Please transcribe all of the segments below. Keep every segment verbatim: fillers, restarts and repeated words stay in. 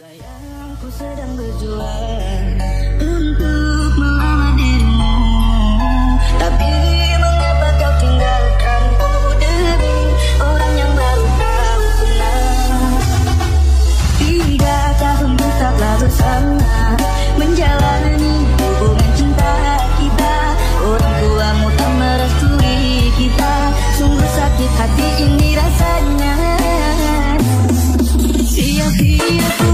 Sayang, aku sedang berjuang untuk melawan dirimu, tapi mengapa kau tinggalkanku demi orang yang baru tahu senang? Tiga tahun kita telah bersama menjalani hubungan cinta kita, orang tuamu tak merestui kita, sungguh sakit hati ini rasanya. Siap-siap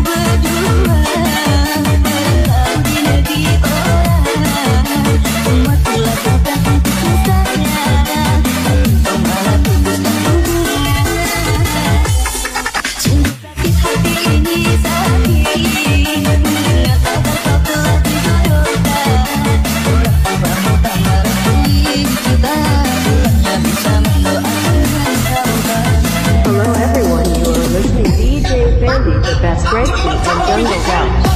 the best breakbeat from Jungle Bounce.